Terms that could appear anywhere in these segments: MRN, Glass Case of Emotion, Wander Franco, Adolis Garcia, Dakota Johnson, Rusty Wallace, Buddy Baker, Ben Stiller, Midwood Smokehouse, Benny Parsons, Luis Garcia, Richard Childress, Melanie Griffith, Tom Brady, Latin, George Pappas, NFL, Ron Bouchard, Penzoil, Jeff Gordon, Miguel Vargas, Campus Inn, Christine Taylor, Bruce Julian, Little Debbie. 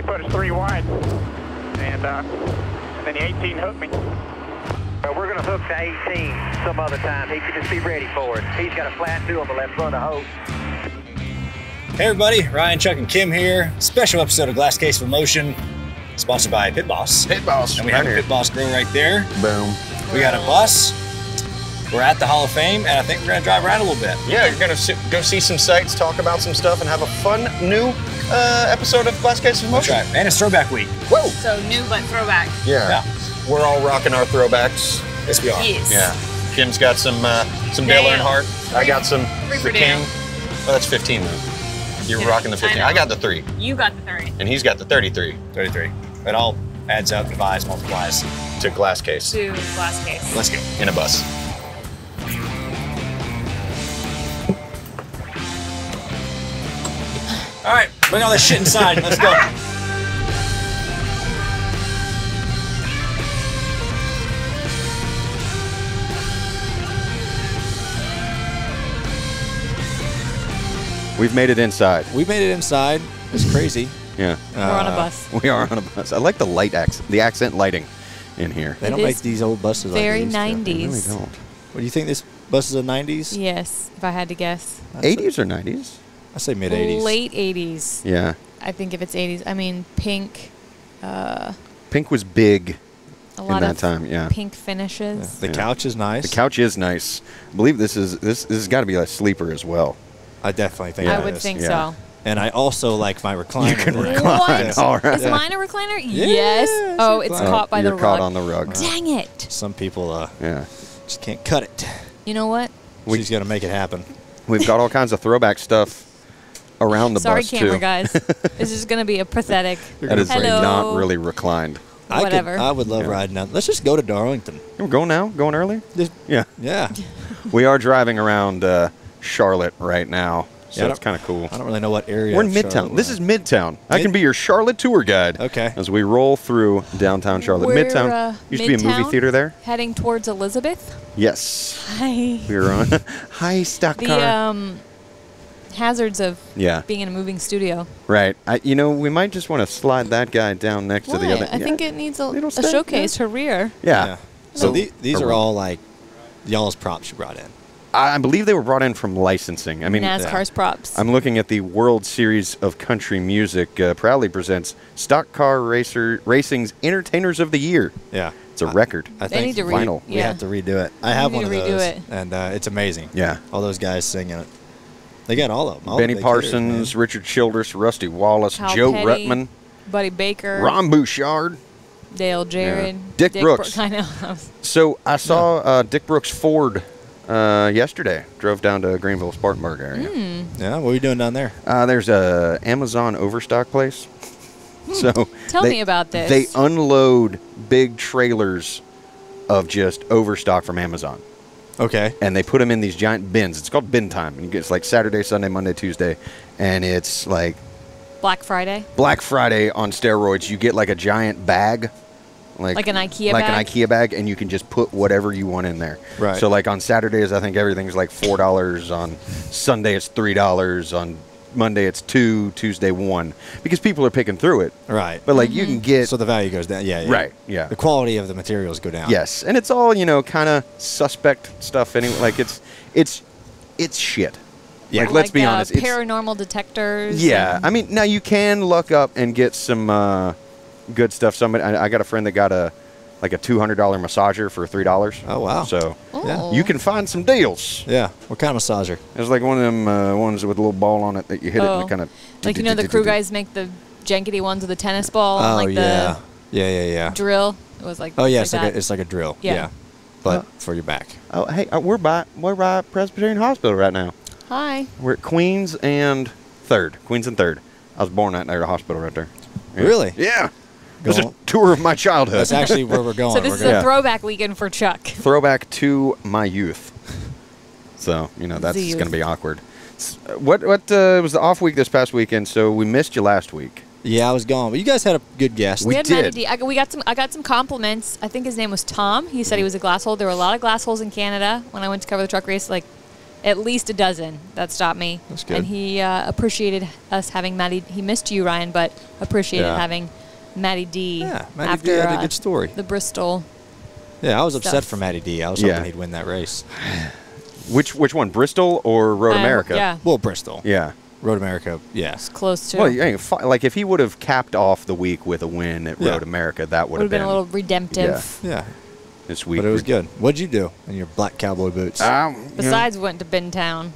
he put us three wide, and then the 18 hooked me. But we're going to hook to 18 some other time. He could just be ready for it. He's got a flat two on the left front of Hope. Hey everybody, Ryan, Chuck, and Kim here. Special episode of Glass Case of Emotion, sponsored by Pit Boss. Pit Boss. And we have a Pit Boss grill right there. Boom. We got a bus. We're at the Hall of Fame, and I think we're going to drive around a little bit. Yeah, you're going to go see some sights, talk about some stuff, and have a fun new episode of Glass Case of Emotion. That's right. And it's Throwback Week. Whoa. So new, but throwback. Yeah. We're all rocking our throwbacks. Yes, we are. Yes. Yeah. Kim's got some Dale Earnhardt. I got some The King. Oh, that's 15 though. You're rocking the 15. I got the 3. You got the 3. And he's got the 33. 33. It all adds up, divides, multiplies. To Glass Case. To Glass Case. Let's go. In a bus. All right, bring all this shit inside. Let's go. We've made it inside. We made it inside. It's crazy. Yeah. We're on a bus. We are on a bus. I like the light accent, the accent lighting in here. They don't make these old buses like these. Very 90s. They really don't. What, do you think this bus is a 90s? Yes, if I had to guess. 80s or 90s? I say mid 80s. Late 80s. Yeah. I think if it's 80s, I mean pink. Pink was big. A lot in that of time, yeah. Pink finishes. Yeah. The couch is nice. The couch is nice. I believe this has got to be a sleeper as well. I definitely think. I would think so. And I also like my recliner. You can recline. What? All right. Is mine a recliner? Yeah. Yes. Yeah, oh, it's caught by the rug. You're caught on the rug. Dang it. Some people, just can't cut it. You know what? She's gonna make it happen. We've got all kinds of throwback stuff. Around the bus, too. Sorry, camera guys. This is going to be a pathetic. That is not really reclined. Whatever. I would love riding out. Let's just go to Darlington. We're going now? Going early? Yeah. Yeah. We are driving around Charlotte right now, so that's kind of cool. I don't really know what area. We're in Midtown. This is Midtown. I can be your Charlotte tour guide. Okay. As we roll through downtown Charlotte. Midtown used to be a movie theater there. Heading towards Elizabeth. Yes. Hi. We were on. Hi, stock car. The, hazards of being in a moving studio. Right. You know, we might just want to slide that guy down next to the other. I think it needs a showcase, her rear. Yeah. So these are all like y'all's props you brought in. I believe they were brought in from licensing. I mean, NASCAR's props. I'm looking at the World Series of Country Music proudly presents Stock Car Racing's Entertainers of the Year. Yeah. It's a record. I think it's vinyl. We have to redo it. I have one of those. And it's amazing. Yeah. All those guys singing it. They got all of them. Benny Parsons, Richard Childress, Rusty Wallace, Joe Rutman, Buddy Baker, Ron Bouchard, Dale Jarrett, Dick Brooks. I know. So I saw Dick Brooks Ford yesterday. Drove down to Greenville, Spartanburg area. Mm. Yeah, what are you doing down there? There's a Amazon overstock place. So tell me about this. They unload big trailers of just overstock from Amazon. Okay. And they put them in these giant bins. It's called bin time. And it's like Saturday, Sunday, Monday, Tuesday. And it's like... Black Friday? Black Friday on steroids. You get like a giant bag. Like an Ikea bag? Like an Ikea bag. And you can just put whatever you want in there. Right. So like on Saturdays, I think everything's like $4. On Sunday, it's $3. On Monday, it's $2. Tuesday, $1. Because people are picking through it. Right. But like you can get... So the value goes down. Yeah, yeah. Right. Yeah. The quality of the materials go down. Yes. And it's all, you know, kind of suspect stuff anyway. Like it's shit. Yeah. Like let's be honest. Paranormal detectors. Yeah. I mean, now you can look up and get some good stuff. Somebody, I got a friend that got a $200 massager for $3. Oh, wow. So you can find some deals. Yeah. What kind of massager? It's like one of them ones with a little ball on it that you hit it and it kind of... Like, you know, the crew guys make the jankety ones with a tennis ball. Oh, and like yeah. Drill. It was like... Oh, yeah. It's like a drill. Yeah. But for your back. Oh, hey, we're by Presbyterian Hospital right now. Hi. We're at Queens and 3rd. Queens and 3rd. I was born out there at a hospital right there. Yeah. Really? Yeah. It's a tour of my childhood. That's actually where we're going. So this is a throwback weekend for Chuck. Throwback to my youth. So, you know, that's going to be awkward. What was the off week this past weekend, so we missed you last week. Yeah, I was gone. But you guys had a good guest. We did. I got some compliments. I think his name was Tom. He said he was a glass hole. There were a lot of glass holes in Canada when I went to cover the truck race, like at least a dozen that stopped me. That's good. And he appreciated us having Maddie. He missed you, Ryan, but appreciated having Maddie D. Yeah, Maddie D had a good story. The Bristol. Yeah, I was upset for Maddie D. I was hoping he'd win that race. Which one, Bristol or Road America? Yeah. Well, Bristol. Yeah. Road America, yeah. It's close to. Well, like if he would have capped off the week with a win at Road America, that would have been a little redemptive. Yeah. This week. But it was good. What'd you do in your black cowboy boots? Besides, went to Bentown.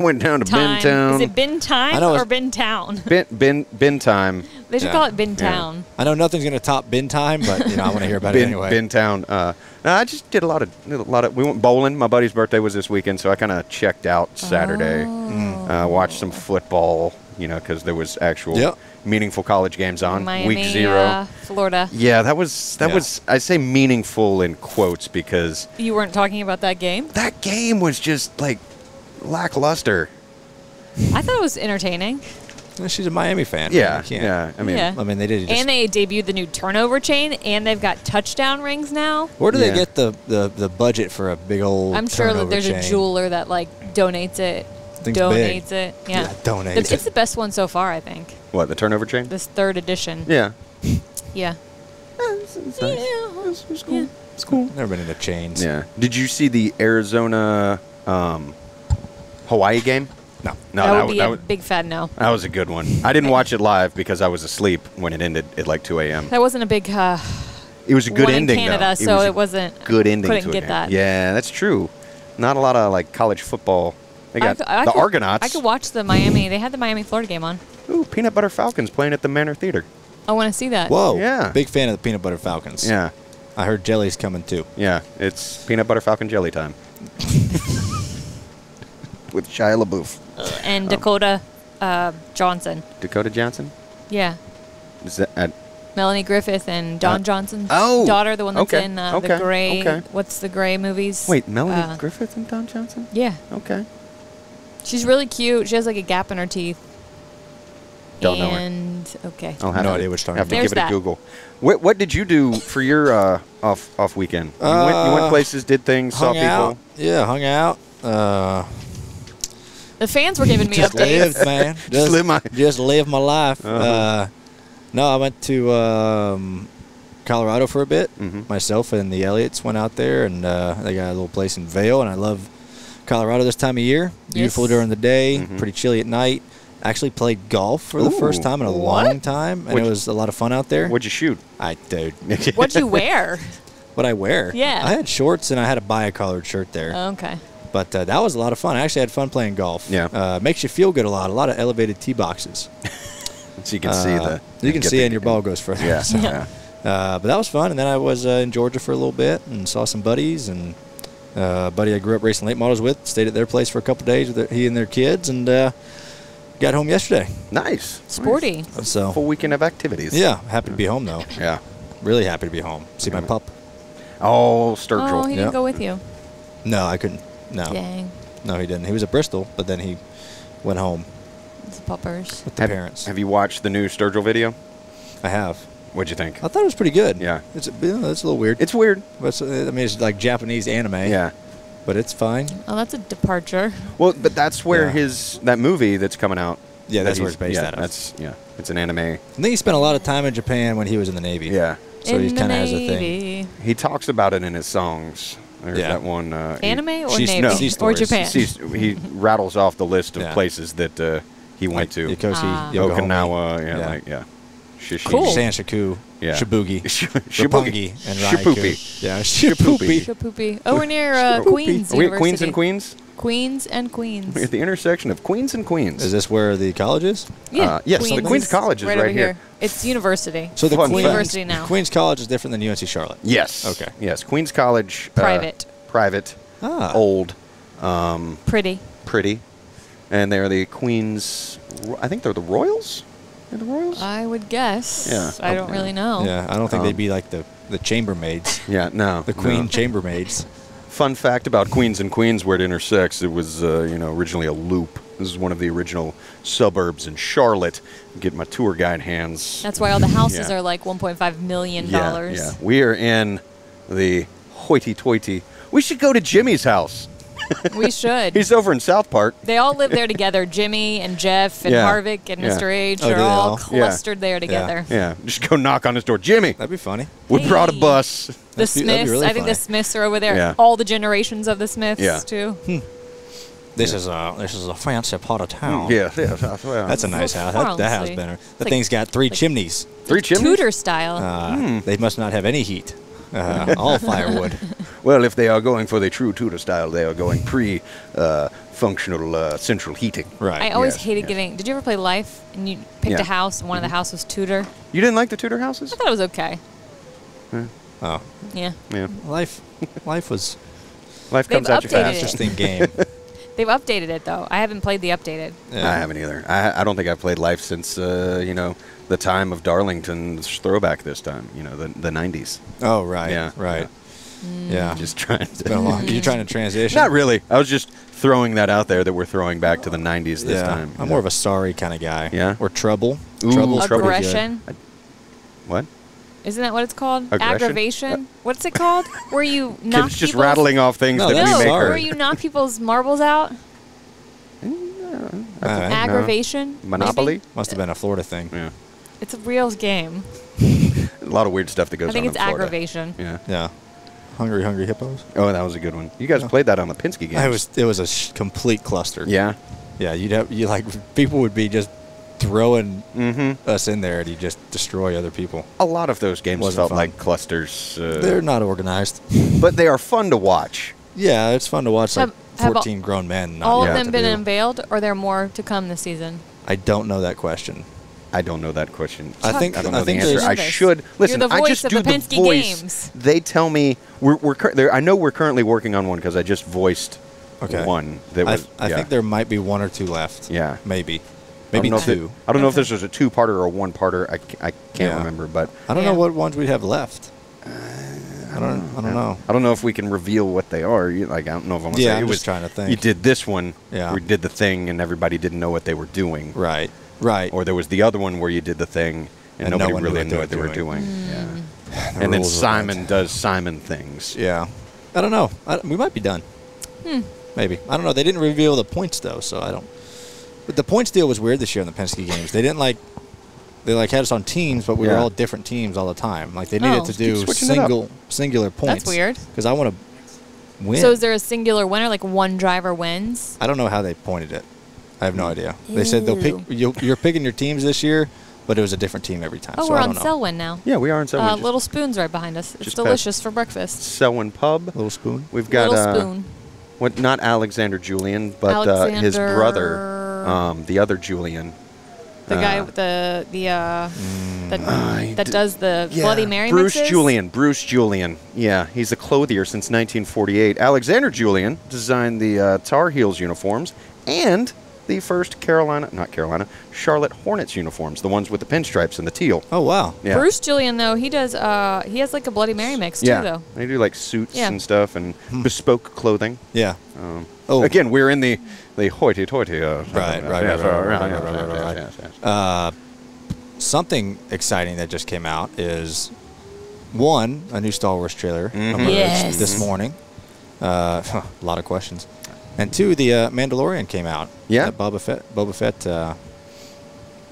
went down to Bentown. Is it Bentown or Bentown? Bentown. They should call it Bentown. Yeah. I know nothing's gonna top Bentown, but you know I want to hear about it anyway. Bentown. No, I just did a lot of. We went bowling. My buddy's birthday was this weekend, so I kind of checked out Saturday. Watched some football. You know, because there was actual meaningful college games on Miami, week 0. Florida. Yeah, that was. I say meaningful in quotes because you weren't talking about that game. That game was just like lackluster. I thought it was entertaining. Well, she's a Miami fan. Yeah, I mean, they did. And they debuted the new turnover chain, and they've got touchdown rings now. Where do they get the budget for a big old? I'm sure that there's a jeweler that like donates it. Donates it. Yeah. Donates it. It's the best one so far, I think. What, the turnover chain? This third edition. Yeah. Yeah. It's nice. It's cool. Yeah. It's cool. Never been into chains. Yeah. Did you see the Arizona Hawaii game? No. That would be a big fat no. That was a good one. I didn't watch it live because I was asleep when it ended at like 2 a.m. That wasn't a big it was a good ending in Canada, though. So it wasn't good ending couldn't to get that. Yeah, that's true. Not a lot of like college football. They got the Argonauts. I could watch the Miami. They had the Miami, Florida game on. Ooh, Peanut Butter Falcons playing at the Manor Theater. I want to see that. Whoa. Yeah. Big fan of the Peanut Butter Falcons. Yeah. I heard jelly's coming too. Yeah. It's Peanut Butter Falcon jelly time. With Shia LaBeouf. And Dakota Johnson. Dakota Johnson? Yeah. Is that... Melanie Griffith and Don Johnson's daughter, the one that's in the Gray. Okay. What's the Gray movies? Wait, Melanie Griffith and Don Johnson? Yeah. Okay. She's really cute. She has like a gap in her teeth. Don't know her. Okay. I have no idea which time. I have to give it a Google. What did you do for your off weekend? You went places, did things, saw people. Out. Yeah, hung out. The fans were giving me updates. Lived, man. Just live my life. No, I went to Colorado for a bit. Myself and the Elliots went out there, and they got a little place in Vail, and I love Colorado this time of year. Beautiful during the day, pretty chilly at night. Actually played golf for the first time in a long time, and it was a lot of fun out there. What'd you shoot? Dude. What'd you wear? What'd I wear? Yeah. I had shorts, and I had a bi-colored shirt there. Oh, okay. But that was a lot of fun. I actually had fun playing golf. Yeah. Makes you feel good a lot of elevated tee boxes. So you can see the... You can see, and your ball goes further. Yeah. So. Yeah. But that was fun, and then I was in Georgia for a little bit and saw some buddies, and... a buddy I grew up racing late models with, stayed at their place for a couple days with he and their kids, and got home yesterday. Nice. Sporty. Nice. So full weekend of activities. Yeah. Happy to be home, though. Yeah. Really happy to be home. See my pup. Oh, Sturgill. Oh, he didn't go with you. No, I couldn't. No. Dang. No, he didn't. He was at Bristol, but then he went home. It's puppers. With the parents. Have you watched the new Sturgill video? I have. What'd you think? I thought it was pretty good. Yeah. It's a little weird. It's weird. But it's, I mean, it's like Japanese anime. Yeah. But it's fine. Oh, that's a departure. Well, but that's where that movie that's coming out. Yeah, that's where it's based out of. It's an anime. I think he spent a lot of time in Japan when he was in the Navy. Yeah. So he kind of has a thing. He talks about it in his songs. There's that one. Anime or Navy? No, or Japan? He rattles off the list of places that he went to. Yokosuka, Okinawa. Yeah. Shishin. Cool. Sanshaku, Shibugi, Roppongi, and Raikou. Yeah, Shipoopy. Oh, we're near Queens. Are we at Queens and Queens? Queens and Queens. We're at the intersection of Queens and Queens. Is this where the college is? Yeah. Yes, Queens. So the Queens College is right here. It's university. So the university now. Queens College is different than UNC Charlotte. Yes. Okay. Yes, Queens College. Private. Private. Ah. Old. Pretty. Pretty. And they're the Queens, I think they're the Royals? The Royals? I would guess. Yeah. I don't really know. Yeah, I don't think they'd be like the chambermaids. Yeah, no. The Queen chambermaids. Fun fact about Queens and Queens, where it intersects, it was originally a loop. This is one of the original suburbs in Charlotte. Get my tour guide hands. That's why all the houses are like $1.5 million. Yeah, yeah. We are in the hoity-toity. We should go to Jimmy's house. We should. He's over in South Park. They all live there together. Jimmy and Jeff and Harvick and Mr. H are all clustered there together. Yeah. Just go knock on his door. Jimmy. That'd be funny. We brought a bus. The Smiths. Really I think the Smiths are over there. Yeah. All the generations of the Smiths, too. Hmm. This is a fancy part of town. Yeah, that's a nice house. That house better. That thing's got three chimneys. Three chimneys. Tudor style. They must not have any heat. All firewood. Well, if they are going for the true Tudor style, they are going pre-functional central heating. Right. I always hated giving. Did you ever play Life and you picked a house and one of the houses was Tudor? You didn't like the Tudor houses? I thought it was okay. Yeah. Oh. Yeah. Yeah. Life was. Life comes out your fastest thing game. They've updated it, though. I haven't played the updated. Yeah. I haven't either. I don't think I've played Life since, you know, the time of Darlington's throwback this time, you know, the 90s. Oh, right. Yeah. Right. Yeah. Just trying to. You're trying to transition? Not really. I was just throwing that out there that we're throwing back to the 90s this time. I'm more of a sorry kind of guy. Yeah. Or trouble. Ooh, trouble. Aggression. What? Isn't that what it's called? Aggression? Aggravation? What's it called? Where you knock people's... just rattling off things that we make where you knock people's marbles out? Aggravation? No. Monopoly? Must have been a Florida thing. Yeah. It's a real game. A lot of weird stuff that goes on in Florida. I think it's aggravation. Yeah. Yeah. Hungry, Hungry Hippos? Oh, that was a good one. You guys played that on the Penske games. It was a complete cluster. Yeah? Yeah. You like, people would be just... throwing us in there, and you just destroy other people. A lot of those games felt like clusters. They're not organized. But they are fun to watch. Yeah, it's fun to watch like 14 grown men. All of them been unveiled, or are there more to come this season? I don't know that question. I don't know that question. I don't know the answer. I should. Listen, I just do the voice. Games. They tell me. I know we're currently working on one because I just voiced one. I think there might be one or two left. Yeah. Maybe. Maybe two. I don't know if this was a two-parter or a one-parter. I can't remember, but I don't know what ones we have left. I don't know. I don't know if we can reveal what they are. I don't know if I'm going to say. I'm just trying to think. You did this one. Yeah. We did the thing, and everybody didn't know what they were doing. Right. Right. Or there was the other one where you did the thing, and nobody really knew what they were doing. Mm. Yeah. And then Simon does Simon things. Yeah. I don't know. We might be done. Maybe. I don't know. They didn't reveal the points though, so I don't. But the points deal was weird this year in the Penske games. They didn't they had us on teams, but we were all different teams all the time. Like they needed to do singular points. That's weird. Because I want to win. So is there a singular winner? Like one driver wins? I don't know how they pointed it. I have no idea. Ew. They said you're picking your teams this year, but it was a different team every time. Oh, so we're on Selwyn now. Yeah, we are on Selwyn. Little Spoon's right behind us. It's delicious for breakfast. Selwyn Pub. Little Spoon. We've got Little Spoon. What? Not Alexander Julian, but his brother. The other Julian, the guy with that does the Bloody Mary mixes? Bruce Julian. Yeah, he's a clothier since 1948. Alexander Julian designed the Tar Heels uniforms and the first Charlotte Hornets uniforms, the ones with the pinstripes and the teal. Oh wow! Yeah. Bruce Julian though, he has like a Bloody Mary mix too though. They do like suits and stuff and bespoke clothing. Yeah. Again, we're in the hoity-toity. Right. Something exciting that just came out is, one, a new Star Wars trailer this morning. A lot of questions. And two, the Mandalorian came out. Yeah. That Boba Fett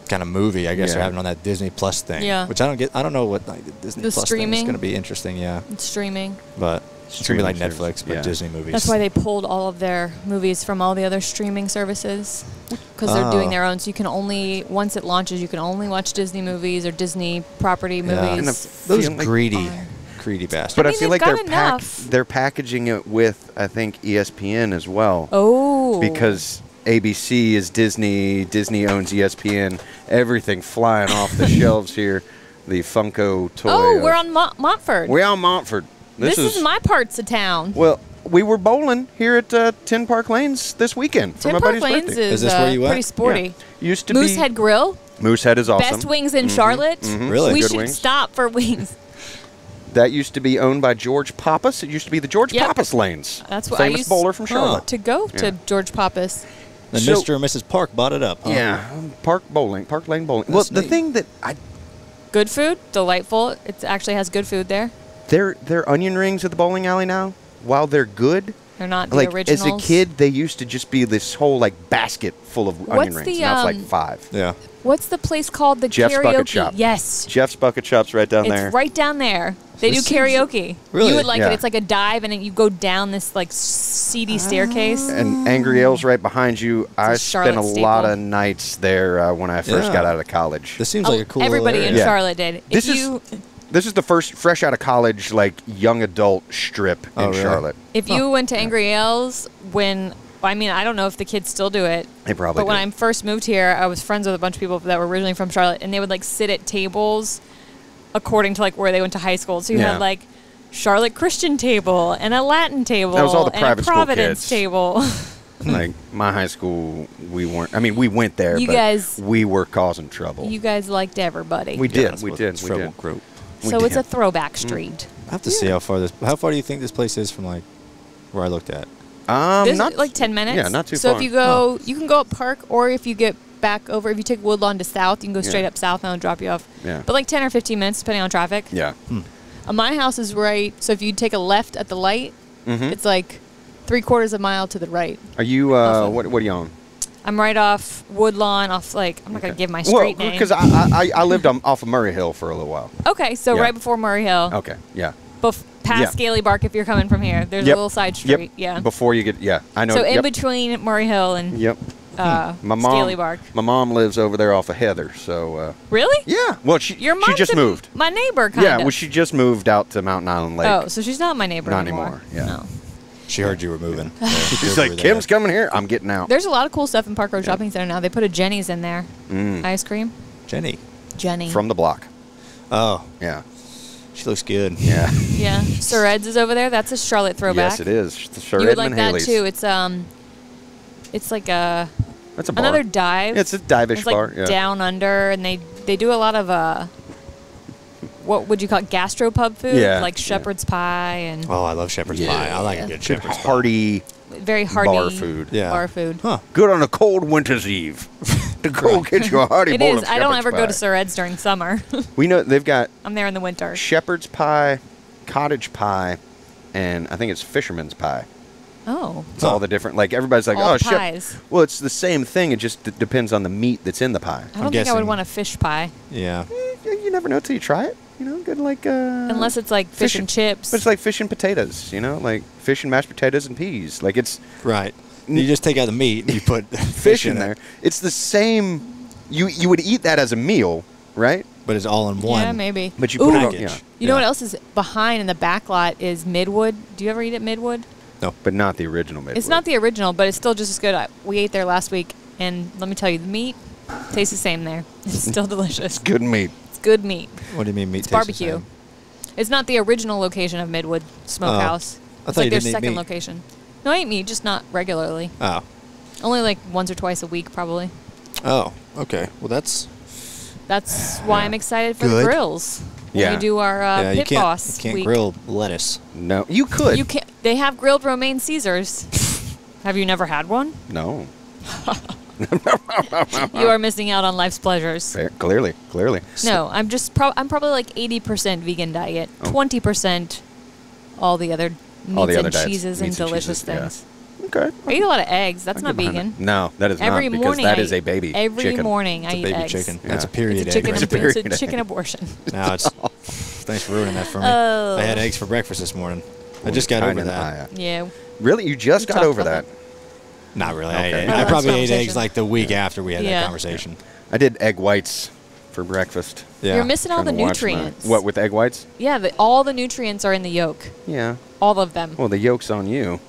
kind of movie, I guess, they're having on that Disney Plus thing. Yeah. Which I don't get. I don't know what Disney Plus streaming thing is going to be interesting. Yeah. It's streaming. But. It's going to be like Netflix, but Disney movies. That's why they pulled all of their movies from all the other streaming services because they're doing their own. So you can only, once it launches, you can only watch Disney movies or Disney property movies. And those greedy bastards. But I feel like they're packaging it with, I think, ESPN as well. Oh. Because ABC is Disney. Disney owns ESPN. Everything flying off the shelves here. The Funko toy. Oh, we're on Montford. We're on Montford. This is my parts of town. Well, we were bowling here at 10 Park Lanes this weekend. 10 Park Lanes is pretty sporty. Yeah. Used to Moosehead be Grill. Moosehead is awesome. Best wings in Charlotte. Really, we should stop for wings. That used to be owned by George Pappas. It used to be the George Pappas Lanes. That's what famous bowler from Charlotte. To go to George Pappas. And so, Mr. and Mrs. Park bought it up. Huh? Yeah, Park Lane Bowling. That's the thing that good food, delightful. It actually has good food there. Their onion rings at the bowling alley now, while they're good, They're not the originals. As a kid, they used to just be this whole like basket full of onion rings. Now it's like five. Yeah. What's the place called? The Jeff's karaoke? Bucket Shop. Yes. Jeff's Bucket Shop's right down there. It's right down there. They do karaoke. Really? You would like it. It's like a dive, and you go down this like seedy staircase. And Angry Ale's right behind you. I spent a lot of nights there when I first got out of college. This seems like a cool little area. Everybody in Charlotte did. This is the first fresh out of college, like young adult strip in Charlotte. If you went to Angry Ale's when, I mean, I don't know if the kids still do it. They probably do. But when I first moved here, I was friends with a bunch of people that were originally from Charlotte, and they would like sit at tables according to like where they went to high school. So you had like Charlotte Christian table and a Latin table. That was all the private school kids. And a Providence table. Like my high school, we weren't. I mean, we went there, but we were causing trouble. You guys liked everybody. We did. We did. We did. Group. So it's a throwback street. I have to see how far this. How far do you think this place is from like where I looked at? Not like 10 minutes. Yeah, not too far. So if you go, you can go up Park, or if you get back over, if you take Woodlawn to South, you can go straight up South and I'll drop you off. Yeah. But like 10 or 15 minutes, depending on traffic. Yeah. My house is right. So if you take a left at the light, it's like 3/4 of a mile to the right. Are you? What are you on? I'm right off Woodlawn, off like, I'm not going to give my street name. Because I lived off of Murray Hill for a little while. Okay, so right before Murray Hill. Okay, past Scaly Bark if you're coming from here. There's a little side street. Yeah. Before you get, I know. So in between Murray Hill and Scaly Bark. My mom lives over there off of Heather, so. Really? Yeah. Well, she just moved. My neighbor, kind of. Yeah, well, she just moved out to Mountain Island Lake. Oh, so she's not my neighbor anymore. Not anymore, yeah. No. She heard you were moving. She's like, Kim's coming here. I'm getting out. There's a lot of cool stuff in Park Road Shopping Center now. They put a Jenny's in there. Ice cream. Jenny. From the block. Oh. Yeah. She looks good. Yeah. Yeah. Sir Ed's is over there. That's a Charlotte throwback. Yes, it is. Sir Ed's and Haley's. You would like that, too. It's like a... That's a bar. Another dive. It's a dive-ish bar. It's like down under, and they do a lot of... what would you call it? Gastropub food? Yeah. Like shepherd's pie and... Oh, I love shepherd's pie. I like a good shepherd's pie. Very hearty bar food. Yeah. Bar food. Huh. Good on a cold winter's eve. The cold gets you a hearty bowl of shepherd's pie. I don't ever go to Sir Ed's during summer. We know they've got... I'm there in the winter. Shepherd's pie, cottage pie, and I think it's fisherman's pie. Oh. It's all the different... Like, everybody's like, oh, pies. Well, it's the same thing. It just depends on the meat that's in the pie. I don't think I would want a fish pie. Yeah. You never know till you try it. You know, good like... Unless it's like fish and chips. But it's like fish and potatoes, you know? Like fish and mashed potatoes and peas. Like it's... Right. You just take out the meat and you put fish in there. It's the same... You would eat that as a meal, right? But it's all in one. Yeah, maybe. But you put it on, you know what else is behind in the back lot is Midwood. Do you ever eat at Midwood? No, but not the original Midwood. It's not the original, but it's still just as good. We ate there last week, and let me tell you, the meat tastes the same there. It's still delicious. It's good meat. Good meat. What do you mean meat? It's barbecue. It's not the original location of Midwood Smokehouse. I thought it's like their second location. No, I eat meat, just not regularly. Oh. Only like once or twice a week, probably. Oh, okay. Well, that's why I'm excited for the grills. Yeah. We do our Pit Boss. You can't grill lettuce. No, you could. You can't. They have grilled romaine Caesars. Have you never had one? No. You are missing out on life's pleasures. Fair, clearly. No, I'm just probably like 80% vegan diet, 20% all the other meats and cheeses and delicious things. Yeah. Okay. I eat a lot of eggs. That's not vegan. No, that is not, because that is a baby chicken. Every morning I eat eggs. Chicken. Yeah. That's a period egg. It's a chicken abortion. No, it's thanks for ruining that for me. I had eggs for breakfast this morning. I just got over that. Yeah. Really? You just got over that? Not really. Okay. I probably ate eggs like the week after we had that conversation. Yeah. I did egg whites for breakfast. Yeah. You're missing all the nutrients. What, with egg whites? Yeah, all the nutrients are in the yolk. Yeah. All of them. Well, the yolk's on you.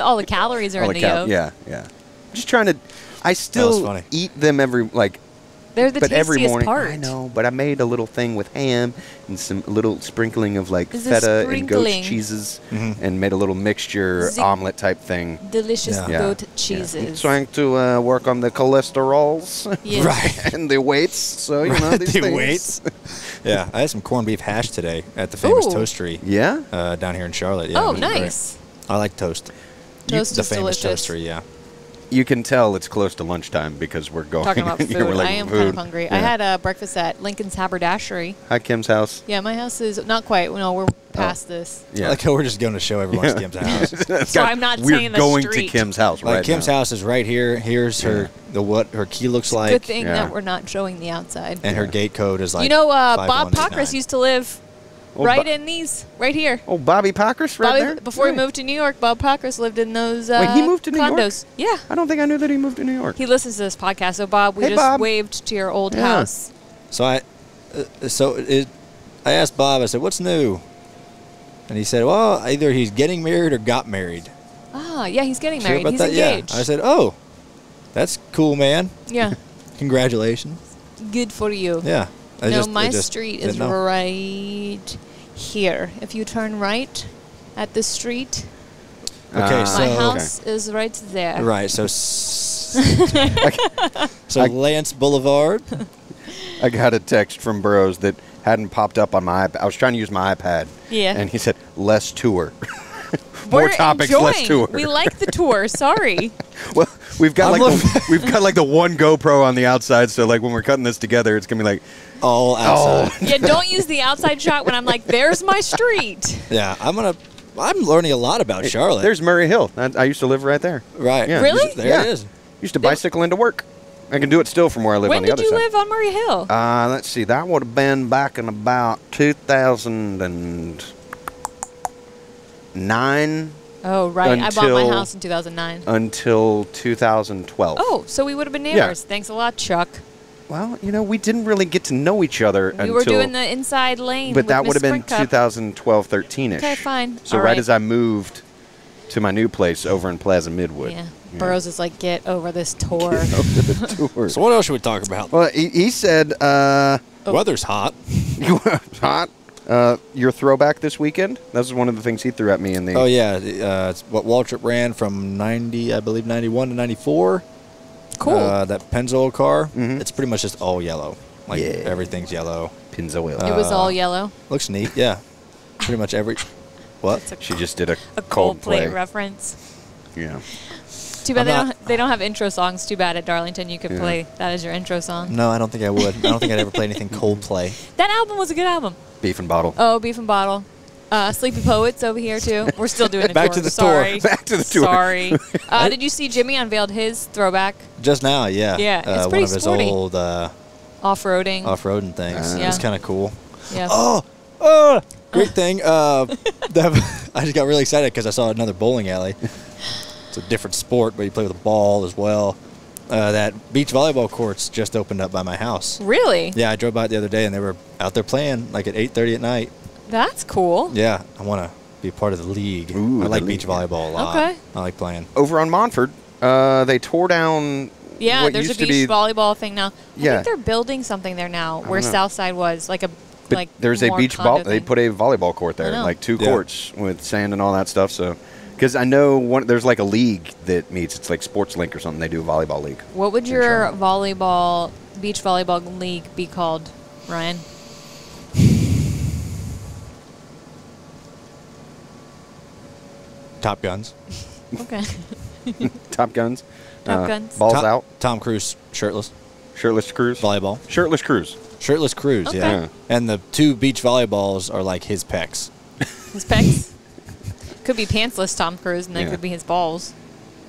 All the calories are in the yolk. Yeah, yeah. I'm just trying to... I still eat them every... like. They're the tastiest part. I know, but I made a little thing with ham and some little sprinkling of like feta and goat cheeses, and made a little mixture omelet type thing. Delicious goat cheeses. Yeah. I'm trying to work on the cholesterols, and the weights. So you know these things. Weights. Yeah, I had some corned beef hash today at the famous Toastery. Yeah, down here in Charlotte. Yeah, oh, nice. Great. I like toast. Toast is delicious. The famous Toastery, yeah. You can tell it's close to lunchtime because we're going. Talking about food. Like, I am kind of hungry. Yeah. I had breakfast at Lincoln's Haberdashery. Hi, Kim's house. Yeah, my house is not quite. No, we're past this. Yeah. Like how we're just going to show everyone's Kim's house. So I'm not saying the street. We're going to Kim's house right now. Like Kim's house is right here. Here's her what her key looks like. Good thing that we're not showing the outside. And her gate code is like, you know, Bob Pockris used to live right in these, right here. Oh, Bobby Pockris right there? Before he moved to New York, Bob Pockris lived in those condos. Wait, he moved to New York? Yeah. I don't think I knew that he moved to New York. He listens to this podcast. So, Bob, we just waved to your old house. So I asked Bob, I said, what's new? And he said, well, either he's getting married or got married. Ah, yeah, he's getting married. He's engaged. Yeah. I said, oh, that's cool, man. Yeah. Congratulations. Good for you. Yeah. No, my street is right here. If you turn right at the street, my house is right there. Right, so so Lance Boulevard. I got a text from Burroughs that hadn't popped up on my iPad. I was trying to use my iPad. Yeah. And he said, less tour. More topics, less tour. We like the tour. Sorry. Well, we've got like the one GoPro on the outside, so like when we're cutting this together, it's gonna be like all outside. Yeah, don't use the outside shot when I'm like, there's my street. Yeah, I'm learning a lot about Charlotte. There's Murray Hill. I used to live right there. Right. Yeah. Really? There it is. Used to bicycle into work. I can do it still from where I live on the other side. When did you live on Murray Hill? Let's see. That would have been back in about 2009. Oh, right. I bought my house in 2009. Until 2012. Oh, so we would have been neighbors. Yeah. Thanks a lot, Chuck. Well, you know, we didn't really get to know each other until... We were doing the inside lane with Miss Springcup. But that would have been 2012, 13-ish. Okay, fine. So right as I moved to my new place over in Plaza Midwood. Yeah. Burroughs is like, get over this tour. Get over the tour. So what else should we talk about? Well, he said... weather's hot. Hot. Your throwback this weekend? That was one of the things he threw at me in the... Oh, yeah. It's what Waltrip ran from 91 to 94. Cool. That Penzoil car. Mm-hmm. It's pretty much just all yellow. Like, everything's yellow. Penzoil. It was all yellow? Looks neat, yeah. Pretty much every... What? She just did a Coldplay reference. Yeah. Too bad they don't have intro songs. Too bad at Darlington you could play that as your intro song. No, I don't think I would. I don't think I'd ever play anything Coldplay. That album was a good album. Beef and Bottle. Oh, Beef and Bottle. Sleepy Poets over here too. We're still doing a tour. Sorry. Back to the tour. Sorry. Did you see Jimmy unveiled his throwback? Just now, yeah. Yeah, it's pretty sporty. One of his old off-roading things. Yeah. It's kind of cool. Yeah. Oh. Great thing. I just got really excited because I saw another bowling alley. It's a different sport, but you play with a ball as well. That beach volleyball courts just opened up by my house. Really? Yeah, I drove by it the other day, and they were out there playing like at 8:30 at night. That's cool. Yeah, I want to be part of the league. Ooh, I like beach volleyball a lot. Okay. I like playing. Over on Montford, they tore down... Yeah, what there's a beach volleyball thing now. Yeah. I think they're building something there now where Southside was, like a... But like there's a beach ball. They put a volleyball court there, like two courts with sand and all that stuff. So, because I know there's like a league that meets. It's like Sports Link or something. They do a volleyball league. What would your beach volleyball league be called, Ryan? Top Guns. Okay. Top Guns. Top Guns. Balls out. Tom Cruise shirtless. Shirtless Cruise. Volleyball. Shirtless Cruise. Shirtless Cruise, yeah. And the two beach volleyballs are like his pecs. His pecs? Could be pantsless Tom Cruise, and that could be his balls.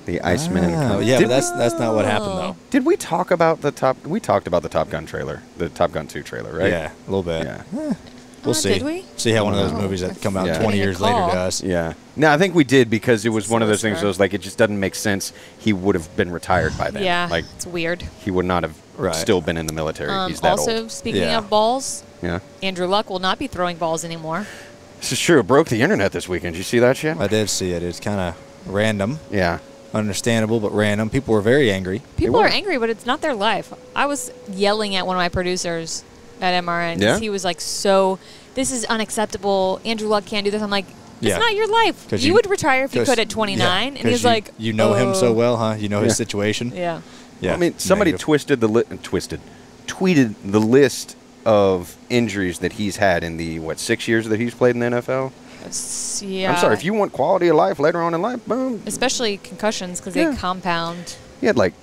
The Iceman. Oh, yeah, but that's not what happened, though. Did we talk about the Top... We talked about the Top Gun trailer, the Top Gun 2 trailer, right? Yeah, a little bit. Yeah. We'll see. Did we? See how one of those movies that come out 20 years later does. Yeah. No, I think we did because it was one of those things where it was like, it just doesn't make sense. He would have been retired by then. Yeah, like, it's weird. He would not have still been in the military. He's that old. Also, speaking of balls, Andrew Luck will not be throwing balls anymore. This is true. It broke the internet this weekend. Did you see that shit? I did see it. It's kind of random. Yeah. Understandable, but random. People were very angry. People are angry, but it's not their life. I was yelling at one of my producers at MRN. Yeah? He was like, so this is unacceptable. Andrew Luck can't do this. I'm like, it's not your life. You would retire if you could at 29. And he's like, you know him so well, huh? You know his situation. Yeah. Yeah. Well, I mean, somebody tweeted the list of injuries that he's had in the, 6 years that he's played in the NFL? Yeah. I'm sorry, if you want quality of life later on in life, boom. Especially concussions because they compound. He had like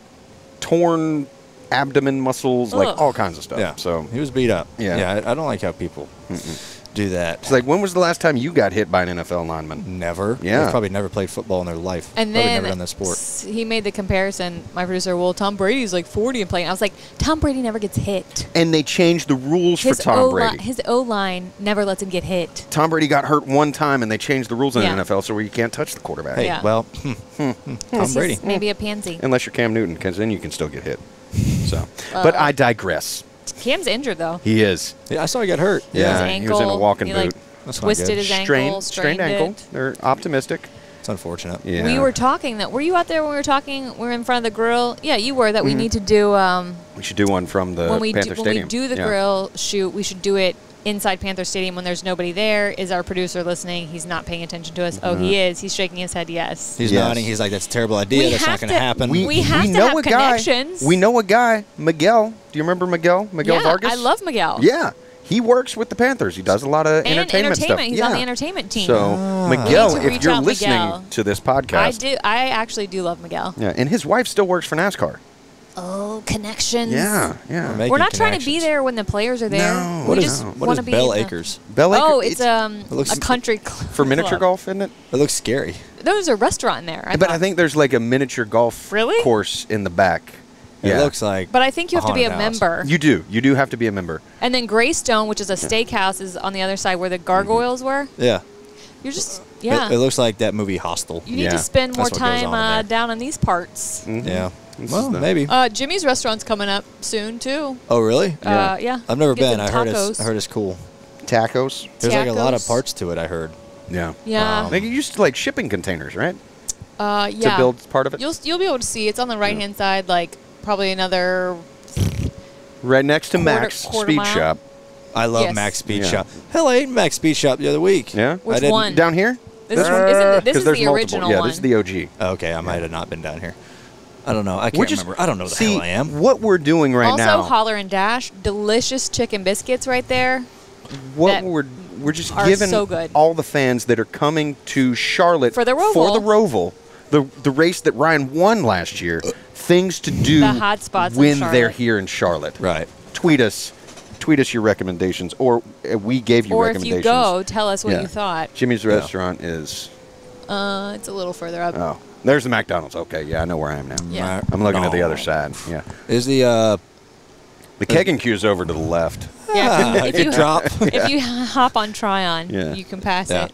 torn abdomen muscles, like all kinds of stuff. Yeah. So he was beat up. Yeah. I don't like how people do that. It's like, when was the last time you got hit by an NFL lineman? Never. Yeah. They've probably never played football in their life. And probably never done that sport. He made the comparison, my producer, well, Tom Brady's like 40 and playing. I was like, Tom Brady never gets hit. And they changed the rules for Tom Brady. His O-line never lets him get hit. Tom Brady got hurt one time, and they changed the rules in the NFL so where you can't touch the quarterback. Hey, well, Tom Brady. Maybe a pansy. Unless you're Cam Newton, because then you can still get hit. So, but I digress. Cam's injured, though. He is. Yeah, I saw he got hurt. Yeah, his ankle, he was in a walking boot. Like, twisted his ankle, strained ankle. They're optimistic. It's unfortunate. Yeah. We were talking that. Were you out there when we were talking? We were in front of the grill. Yeah, you were. That we need to do. We should do one from the Panther Stadium. When we do the grill shoot, we should do it inside Panther Stadium when there's nobody there. Is our producer listening? He's not paying attention to us. Oh, he is. He's shaking his head yes. He's nodding. He's like, that's a terrible idea. That's not going to happen. We have to have connections. We know a guy, Miguel. Do you remember Miguel? Miguel Vargas? I love Miguel. Yeah. He works with the Panthers. He does a lot of entertainment stuff. He's on the entertainment team. So, Miguel, if you're listening to this podcast. I do. I actually do love Miguel. Yeah, and his wife still works for NASCAR. Oh, connections. Yeah, yeah. We're not trying to be there when the players are there. No, we just want to be Bell Acres. Bell Acres. Oh, it's a country club. For miniature golf, isn't it? It looks scary. There's a restaurant in there. But I think there's like a miniature golf course in the back. Yeah. It looks like. But I think you have to be a member. You do. You do have to be a member. And then Greystone, which is a steakhouse, is on the other side where the gargoyles were. Yeah. You're just, It looks like that movie Hostel. You need to spend more time down in these parts. Yeah. Well, maybe. Jimmy's restaurant's coming up soon too. Oh, really? Yeah. I've never been. I heard it's cool. Tacos. There's like a lot of parts to it. I heard. Yeah. Yeah. They used to like shipping containers, right? Yeah. To build part of it. You'll be able to see. It's on the right hand side, like probably another. Right next to Max Speed Shop. I love Max Speed Shop. Hell, I ate Max Speed Shop the other week. Yeah. Which one? Down here. This is the original one. Yeah, this is the OG. Okay, I might have not been down here. I don't know. I can't remember. I don't know what the hell I am. What we're doing right now. Also, Holler and Dash, delicious chicken biscuits right there. What we're just giving all the fans that are coming to Charlotte for the Roval, the race that Ryan won last year, things to do the hot spots when they're here in Charlotte. Right. Tweet us. Tweet us your recommendations, or we gave you recommendations. Or if you go, tell us what you thought. Jimmy's restaurant is. It's a little further up. Oh. There's the McDonald's. Okay, yeah, I know where I am now. Yeah. I'm looking at the other side. Yeah. Is the keg and queue's over to the left? Yeah. If you drop, if you hop on Tryon, you can pass it.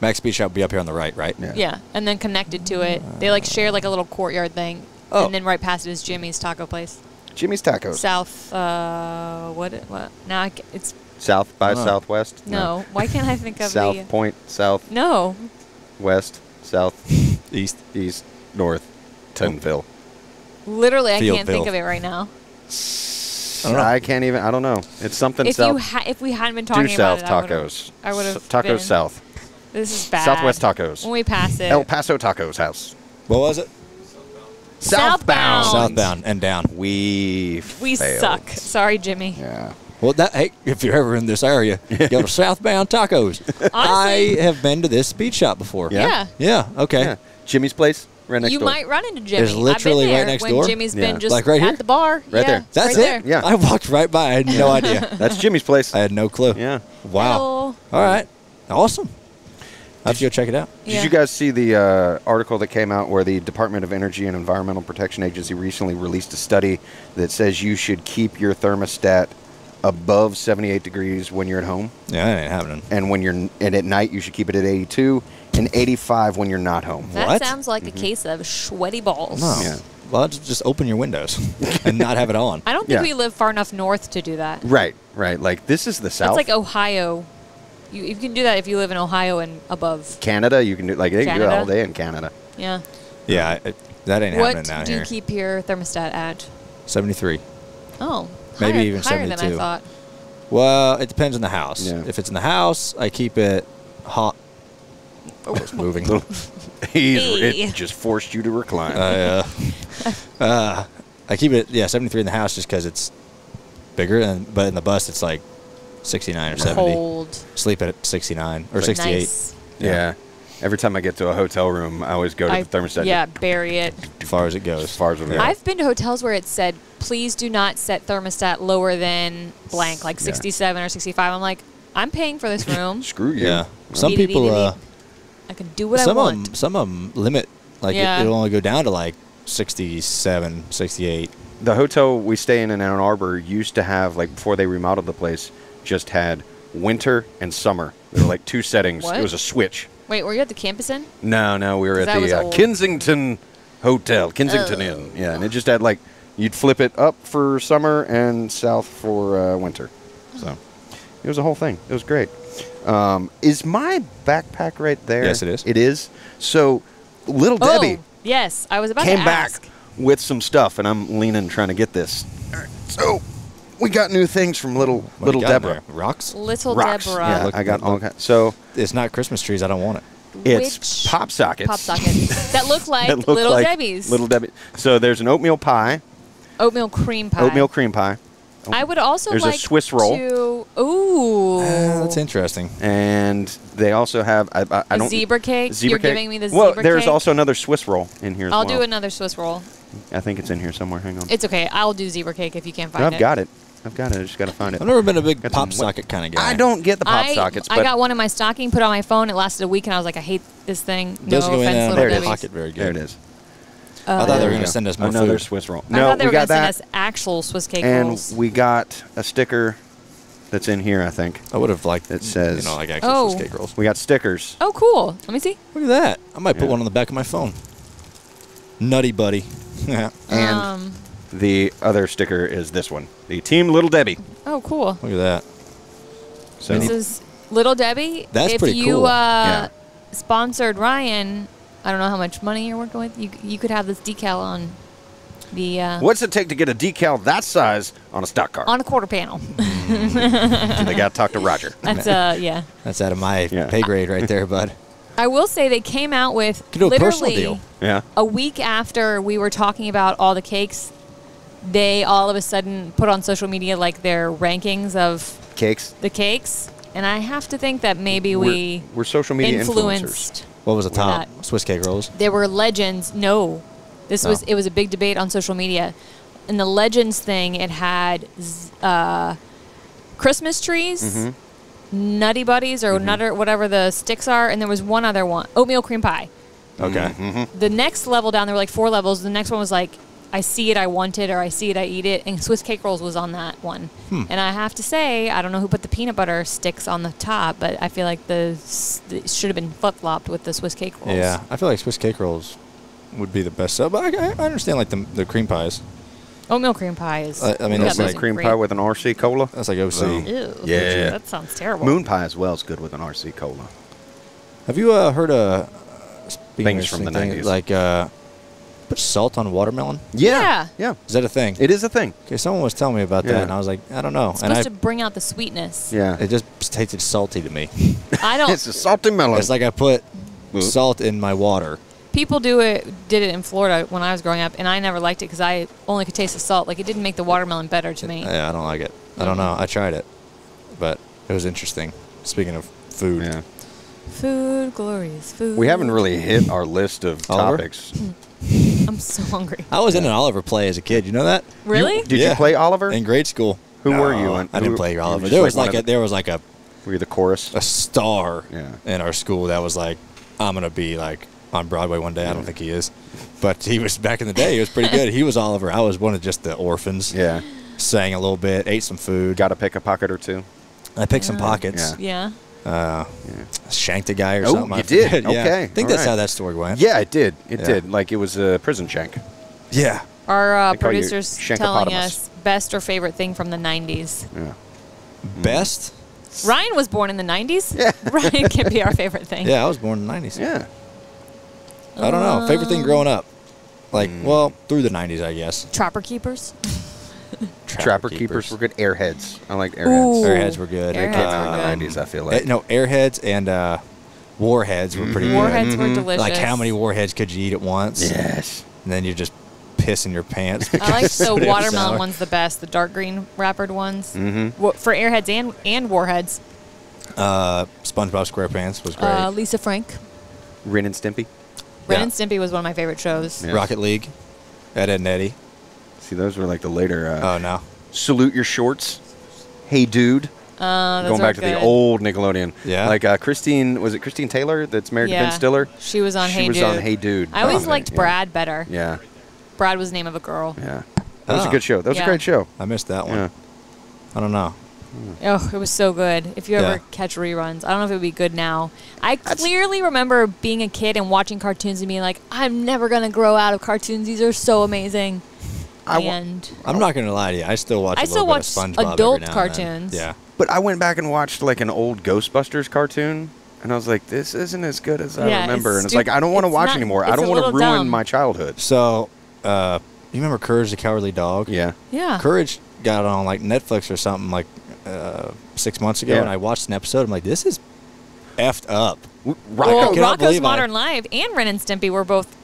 Max Speed Shop will be up here on the right, right? Yeah. And then connected to it, they like share like a little courtyard thing, and then right past it is Jimmy's Taco Place. Jimmy's Tacos. South. What? Now it's. South by Southwest. No. Why can't I think of South Point? South. No. West, south, east, north, Tenville. Literally, I can't think of it right now. I can't even. I don't know. It's something south. If we hadn't been talking about it, I would have Tacos South. This is bad. Southwest Tacos. When we pass it. El Paso Tacos House. What was it? Southbound. Southbound and down. We suck. Sorry, Jimmy. Yeah. Well, hey, if you're ever in this area, go to Southbound Tacos. Honestly, I have been to this speed shop before. Yeah. Yeah. Okay. Yeah. Jimmy's place, right next door. You might run into Jimmy. It's literally right next door. Jimmy's been just like right here? At the bar. Right there. That's right it. There. Yeah. I walked right by. I had no idea. That's Jimmy's place. I had no clue. Yeah. Wow. All right. Awesome. I'll have to go check it out. Did you guys see the article that came out where the Department of Energy and Environmental Protection Agency recently released a study that says you should keep your thermostat above 78 degrees when you're at home? Yeah, that ain't happening. And when you're at night, you should keep it at 82 and 85 when you're not home. That sounds like a case of sweaty balls. No. Yeah. Well, just open your windows and not have it on. I don't think we live far enough north to do that. Right, right. Like, this is the South. It's like Ohio. You can do that if you live in Ohio and above. Canada, you can do like they can do it all day in Canada. Yeah. Yeah, that ain't happening now here. What do you keep your thermostat at? 73. Oh. Maybe even 72. Higher than I thought. Well, it depends on the house. Yeah. If it's in the house, I keep it hot. Oh, it's moving. It just forced you to recline. I keep it, 73 in the house just because it's bigger. But in the bus, it's like 69 or 70. Cold. Sleep at 69 or 68. Nice. Yeah. Every time I get to a hotel room, I always go to the thermostat. Yeah, bury it. As far as it goes. As far as it I've been to hotels where it said, please do not set thermostat lower than blank, like 67 or 65. I'm like, I'm paying for this room. Screw you. Yeah. Some people, I can do what I want. Some of them limit. Like, it'll only go down to like 67, 68. The hotel we stay in Ann Arbor used to have, like, before they remodeled the place, just had winter and summer. There were like two settings. What? It was a switch. Wait, were you at the Campus Inn? No, no, we were at the Kensington Hotel, Kensington Inn. Yeah, and it just had, like, you'd flip it up for summer and south for winter. So it was a whole thing. It was great. Is my backpack right there? Yes, it is. It is. So Little Debbie. Yes, I was about to ask. Came back with some stuff, and I'm leaning trying to get this. All right, so we got new things from Little Deborah. Rocks? Little Deborah. Yeah, I got all kinds. So it's not Christmas trees. I don't want it. It's pop sockets. Pop sockets that look like Little Debbie's. Little Debbie. So there's an oatmeal pie. Oatmeal cream pie. Oatmeal cream pie. I would also like to... There's a Swiss roll. Ooh. That's interesting. And they also have... I don't, zebra cake? Zebra cake. You're giving me the zebra cake? Well, there's also another Swiss roll in here as well. I'll do another Swiss roll. I think it's in here somewhere. Hang on. It's okay. I'll do zebra cake if you can't find it. I've got it. I've got it. I just got to find it. I've never been a big pop socket kind of guy. I don't get the pop sockets. But I got one in my stocking, put it on my phone. It lasted a week, and I was like, I hate this thing. No offense, Little Debbie's. Very good. There it is. I thought they were going to send us more another food. Swiss roll. No, I thought they were going to send us actual Swiss cake rolls. And we got a sticker that's in here, I think. I would have liked that says, you know, like actual Swiss cake rolls. We got stickers. Oh, cool. Let me see. Look at that. I might put one on the back of my phone. Nutty Buddy. Yeah. And the other sticker is this one. The Team Little Debbie. Oh, cool. Look at that. So this is Little Debbie. That's pretty cool. If you sponsored Ryan... I don't know how much money you're working with. You could have this decal on the... What's it take to get a decal that size on a stock car? On a quarter panel. They got to talk to Roger. That's, yeah. That's out of my pay grade right there, bud. I will say they came out with literally a week after we were talking about all the cakes, they all of a sudden put on social media like their rankings of... Cakes? The cakes. And I have to think that maybe we're social media influencers. What was the top? Swiss cake rolls? There were legends. No. This was, it was a big debate on social media. And the legends thing, it had Christmas trees, Nutty Buddies, or Nutter, whatever the sticks are, and there was one other one, oatmeal cream pie. Okay. The next level down, there were like four levels. The next one was like, I see it, I want it, or I see it, I eat it. And Swiss cake rolls was on that one. And I have to say, I don't know who put the peanut butter sticks on the top, but I feel like it should have been flip-flopped with the Swiss cake rolls. Yeah, I feel like Swiss cake rolls would be the best. So, but I understand like the cream pies. Oatmeal cream pie is... I mean, that's like cream pie with an RC Cola. That's like OC. Ew, yeah. That sounds terrible. Moon pie as well is good with an RC Cola. Have you heard of... Things from the 90s. Like... Put salt on watermelon? Yeah. Is that a thing? It is a thing. Okay, someone was telling me about that, and I was like, I don't know. It's supposed to bring out the sweetness. Yeah. It just tasted salty to me. I don't... It's a salty melon. It's like I put salt in my water. People did it in Florida when I was growing up, and I never liked it because I only could taste the salt. Like, it didn't make the watermelon better to me. Yeah, I don't like it. I don't know. I tried it, but it was interesting. Speaking of food. Yeah. Food, glorious food. We haven't really hit our list of topics. I'm so hungry. I was in an Oliver play as a kid. You know that? Really? Did you play Oliver in grade school? Who were you? I didn't play Oliver. There was like a. Were you the chorus? A star in our school that was like, I'm gonna be like on Broadway one day. I don't think he is, but he was back in the day. He was pretty good. He was Oliver. I was one of just the orphans. Yeah. Sang a little bit. Ate some food. Got to pick a pocket or two. I picked some pockets. Yeah. Shanked a guy or something. You did? Yeah. Okay. I think that's how that story went. Yeah, it did. It did. Like, it was a prison shank. Yeah. Our producer's telling us best or favorite thing from the 90s. Yeah. Best? Ryan was born in the 90s. Yeah. Ryan can be our favorite thing. Yeah, I was born in the 90s. Yeah. I don't know. Favorite thing growing up? Like, well, through the 90s, I guess. Trapper Keepers? Trapper Keepers were good. Airheads. I like Airheads. Ooh. Airheads were good. Airheads were good. 90s, I feel like. No, Airheads and Warheads were pretty good. Warheads were delicious. Like, how many Warheads could you eat at once? Yes. And then you're just pissing your pants. I like the watermelon one's the best, the dark green wrappered ones. For Airheads and Warheads. SpongeBob SquarePants was great. Lisa Frank. Ren and Stimpy? Ren and Stimpy was one of my favorite shows. Yeah. Rocket League, Ed, Edd n Eddy. See, those were like the later. Oh, no. Salute Your Shorts. Hey, Dude. Going back to the old Nickelodeon. Yeah. Like Christine, was it Christine Taylor that's married to Ben Stiller? She was on Hey Dude. I always liked Brad better. Yeah. Brad was the name of a girl. Yeah. That was a good show. That was a great show. I missed that one. Yeah. I don't know. Oh, it was so good. If you ever catch reruns, I don't know if it would be good now. I clearly remember being a kid and watching cartoons and being like, I'm never going to grow out of cartoons. These are so amazing. I'm not going to lie to you. I still watch a little bit of SpongeBob adult cartoons. Yeah. But I went back and watched like an old Ghostbusters cartoon, and I was like, this isn't as good as I remember. And it's like, I don't want to watch anymore. I don't want to ruin my childhood. So, you remember Courage the Cowardly Dog? Yeah. Yeah. Courage got on like Netflix or something like 6 months ago, and I watched an episode. I'm like, this is effed up. Rocco's Modern Life and Ren and Stimpy were both.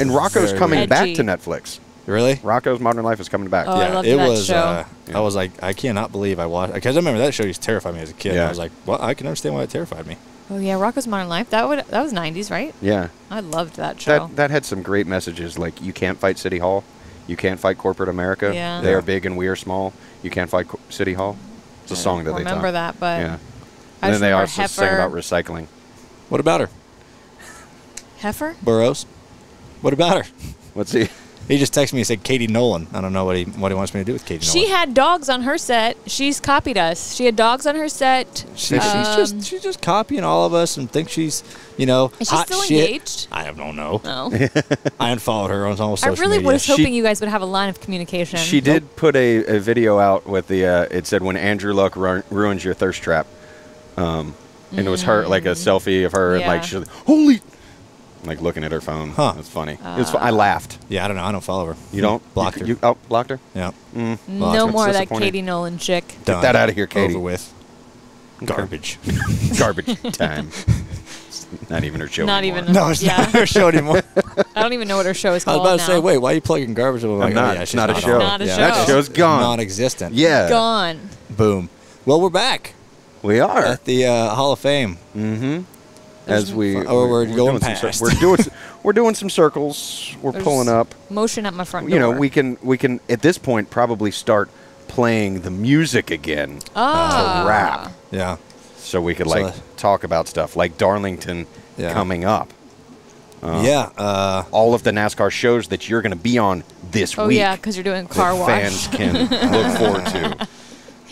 And Rocco's coming back to Netflix. Really? Rocco's Modern Life is coming back. Oh, yeah, I loved it that show. I was like, I cannot believe I watched. Because I remember that show used to terrify me as a kid. Yeah. I was like, well, I can understand why it terrified me. Oh yeah, Rocco's Modern Life. That was 90s, right? Yeah. I loved that show. That had some great messages, like you can't fight City Hall, you can't fight corporate America. Yeah. They are big and we are small. You can't fight City Hall. It's a song that they remember that, but yeah. And then they also sing about recycling. What about her? Heifer? Burroughs. What about her? Let's see. He just texted me and said Katie Nolan. I don't know what he wants me to do with Katie Nolan. She had dogs on her set. She's copied us. She had dogs on her set. She's just copying all of us and thinks she's, you know, is she still engaged? I don't know. No. I unfollowed her on all social media. I really was hoping you guys would have a line of communication. She did put a video out with the, it said, when Andrew Luck ruins your thirst trap. And it was her, like a selfie of her. Yeah. And, like, she's like, holy... Like looking at her phone. Huh. It's funny. I laughed. Yeah, I don't know. I don't follow her. You don't? Blocked her. Oh, blocked her? Yeah. Mm. No more of that Katie Nolan chick. Done. Get that out of here, Katie. Over with. Garbage. Garbage time. It's not even her show anymore. No, it's not her show anymore. I don't even know what her show is called now. I was about to say, wait, why are you plugging garbage? It's not a show. That show's gone. Non-existent. Yeah. Gone. Boom. Well, we're back. We are. At the Hall of Fame. Mm-hmm. As we're doing some circles. We're pulling up. Motion at my front door. You know, we can at this point probably start playing the music again to rap. Yeah. So we could talk about stuff like Darlington coming up. All of the NASCAR shows that you're going to be on this week. Oh yeah, because you're doing car wash. Fans can look forward to.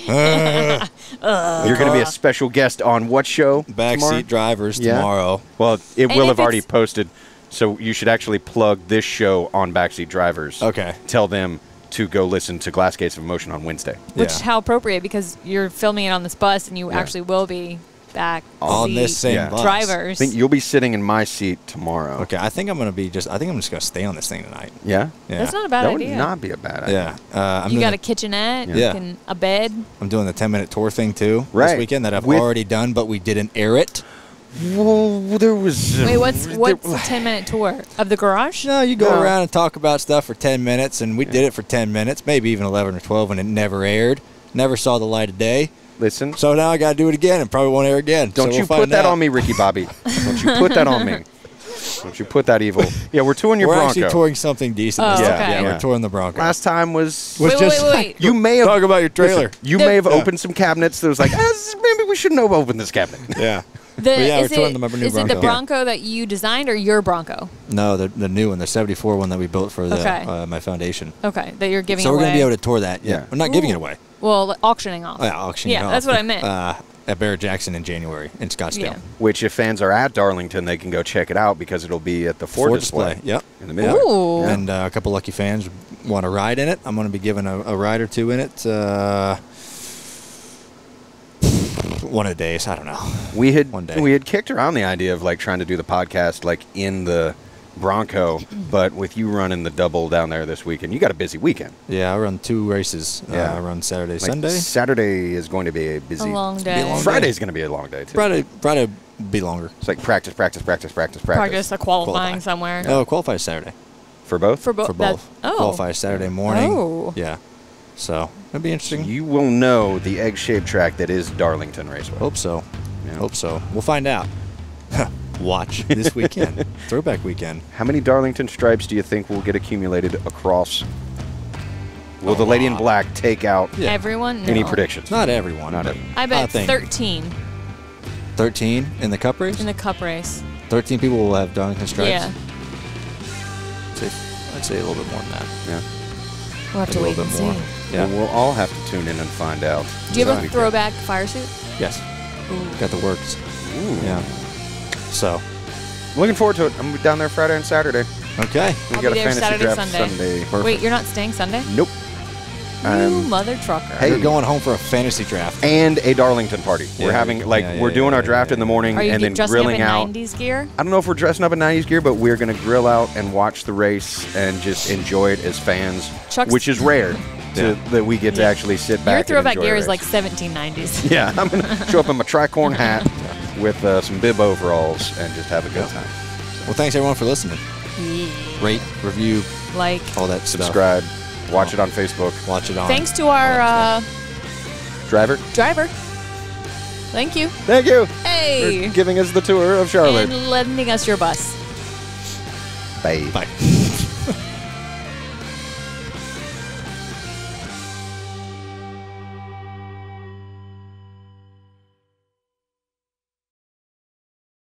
You're going to be a special guest on what show? Backseat Drivers tomorrow. Well, it will have already posted, so you should actually plug this show on Backseat Drivers. Okay. Tell them to go listen to Glass Case of Emotion on Wednesday. Which, how appropriate, because you're filming it on this bus, and you actually will be back on this same bus. Drivers. I think you'll be sitting in my seat tomorrow. Okay, I think I'm going to be just going to stay on this thing tonight. Yeah? That's not a bad idea. That would not be a bad idea. Yeah. You got a kitchenette, and a bed. I'm doing the 10-minute tour thing too this weekend that I've already done, but we didn't air it. Well, there was... Wait, what's the 10-minute tour? Of the garage? No, you go around and talk about stuff for 10 minutes, and we did it for 10 minutes, maybe even 11 or 12, and it never aired. Never saw the light of day. Listen. So now I got to do it again and probably won't air again. Don't you put that on me, Ricky Bobby. Don't you put that on me. Don't you put that evil. Yeah, we're touring your Bronco. We're actually touring something decent. Oh, okay. Yeah, we're touring the Bronco. Last time was You may have... Talk about your trailer. Listen, you may have opened some cabinets that was like, maybe we shouldn't have opened this cabinet. Yeah. Is it the Bronco that you designed or your Bronco? No, the new one, the 74 one that we built for my foundation. Okay, that you're giving away. So we're going to be able to tour that. Yeah. We're not giving it away. Well, auctioning off. Yeah, auctioning off. Yeah, that's what I meant. At Barrett Jackson in January in Scottsdale. Yeah. Which, if fans are at Darlington, they can go check it out because it'll be at the Ford display. Yep. In the middle. And a couple lucky fans want to ride in it. I'm going to be giving a ride or two in it. One of the days, I don't know. We had kicked around the idea of like trying to do the podcast like in the Bronco, but with you running the double down there this weekend, you got a busy weekend. Yeah, I run 2 races. I run Saturday, Sunday. Saturday is going to be a busy, long day. Friday's going to be a long day too. Friday be longer. It's like practice. Practice qualifying somewhere. Oh, qualify Saturday. For both. For both. Qualify Saturday morning. Oh. Yeah. So that'd be interesting. You will know the egg-shaped track that is Darlington Raceway. Hope so. Yeah. Hope so. We'll find out. watch. This weekend. Throwback weekend. How many Darlington stripes do you think will get accumulated across? Will the lady in black take out everyone? Any predictions? Not everyone. Not everyone. I bet 13. 13 in the cup race? In the cup race. 13 people will have Darlington stripes? Yeah. I'd say a little bit more than that. Yeah. We'll have to wait and see. Yeah. We'll all have to tune in and find out. Do you have a throwback fire suit? Yes. Ooh. Got the works. Ooh. Yeah. So. I'm looking forward to it. I'm down there Friday and Saturday. Okay. We got a fantasy draft Sunday. Wait, you're not staying Sunday? Nope. You mother trucker. Hey, you're going home for a fantasy draft. And a Darlington party. Yeah, we're having, like, we're doing our draft in the morning and then grilling out. Are you dressing up in 90s gear? I don't know if we're dressing up in 90s gear, but we're going to grill out and watch the race and just enjoy it as fans, which is rare that we get to actually sit back and enjoy. Your throwback gear is like 1790s. Yeah, I'm going to show up in my tricorn hat with some bib overalls and just have a good time. So. Well, thanks, everyone, for listening. Yeah. Rate, review, like, all that stuff. Subscribe. Watch it on Facebook. Watch it on. Thanks to our driver. Thank you. Thank you. Hey. For giving us the tour of Charlotte. And lending us your bus. Bye. Bye.